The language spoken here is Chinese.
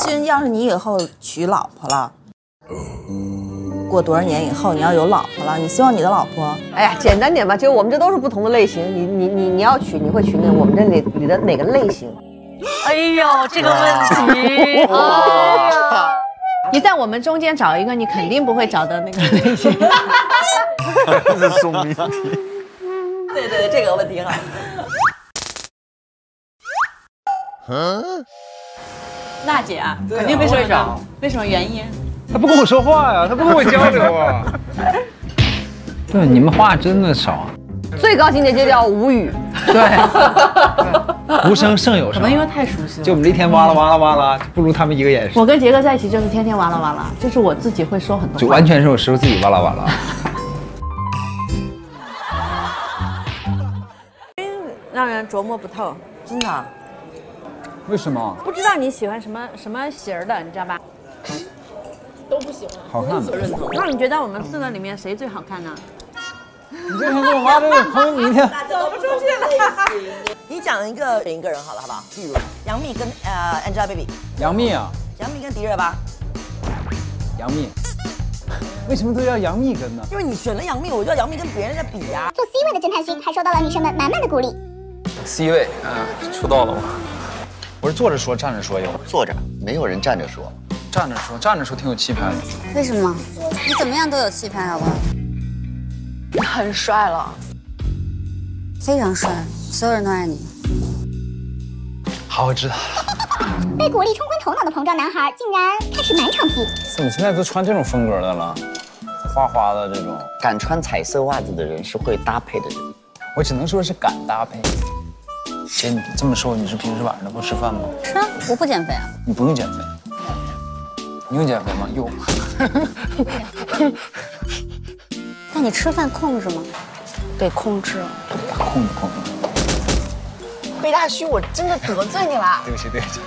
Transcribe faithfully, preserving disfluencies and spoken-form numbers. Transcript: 勋，要是你以后娶老婆了，过多少年以后你要有老婆了，你希望你的老婆？哎呀，简单点吧，就我们这都是不同的类型。你你你你要娶，你会娶那我们这里里的哪个类型？哎呦，这个问题。哎呀，你在我们中间找一个，你肯定不会找到那个类型。这是送命题。对对对，这个问题好。嗯。 娜姐啊，肯定被睡着，为什么原因？他不跟我说话呀，他不跟我交流啊。对，你们话真的少。最高境界就叫无语。对，无声胜有声。可能因为太熟悉了，就我们这一天哇啦哇啦哇啦，不如他们一个眼神。我跟杰哥在一起就是天天哇啦哇啦，就是我自己会说很多，就完全是我师傅自己哇啦哇啦。真让人琢磨不透，真的。 为什么不知道你喜欢什么什么型的，你知道吧？都不喜欢，好看的。那你觉得我们四个里面谁最好看呢？你这人给我挖这个坑，你这走不出去了。你讲一个一个人好了，好不好？比如杨幂跟呃 Angelababy。杨幂啊，杨幂跟迪热巴。杨幂，为什么都要杨幂跟呢？因为你选了杨幂，我就要杨幂跟别人在比呀。做 C 位的侦探勋还受到了女生们满满的鼓励。C 位啊，出道了我。 我是坐着说，站着说有。坐着，没有人站着说。站着说，站着说挺有气派的。为什么？你怎么样都有气派，好不好？你很帅了，非常帅，所有人都爱你。好，我知道。被鼓励冲昏头脑的膨胀男孩，竟然开始满场屁。怎么现在都穿这种风格的了？花花的这种。敢穿彩色袜子的人是会搭配的人。我只能说是敢搭配。 姐，你这么瘦，你是平时晚上都不吃饭吗？吃啊，我不减肥啊。你不用减肥，你用减肥吗？用。那你吃饭控制吗？得控制。控制控制。魏大勋，我真的得罪你了。对不起，对不起。